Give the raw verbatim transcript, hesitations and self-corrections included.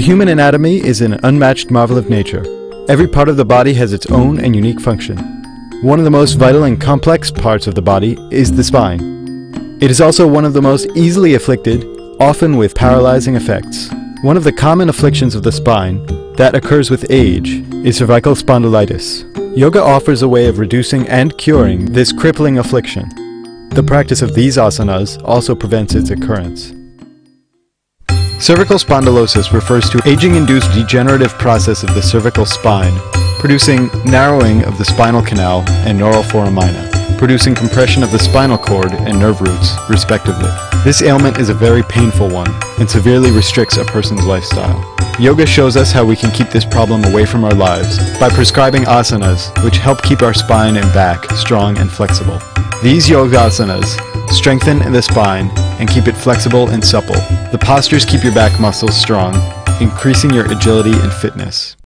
The human anatomy is an unmatched marvel of nature. Every part of the body has its own and unique function. One of the most vital and complex parts of the body is the spine. It is also one of the most easily afflicted, often with paralyzing effects. One of the common afflictions of the spine that occurs with age is cervical spondylosis. Yoga offers a way of reducing and curing this crippling affliction. The practice of these asanas also prevents its occurrence. Cervical spondylosis refers to aging-induced degenerative process of the cervical spine, producing narrowing of the spinal canal and neural foramina, producing compression of the spinal cord and nerve roots, respectively. This ailment is a very painful one and severely restricts a person's lifestyle. Yoga shows us how we can keep this problem away from our lives by prescribing asanas, which help keep our spine and back strong and flexible. These yogasanas strengthen the spine and keep it flexible and supple. The postures keep your back muscles strong, increasing your agility and fitness.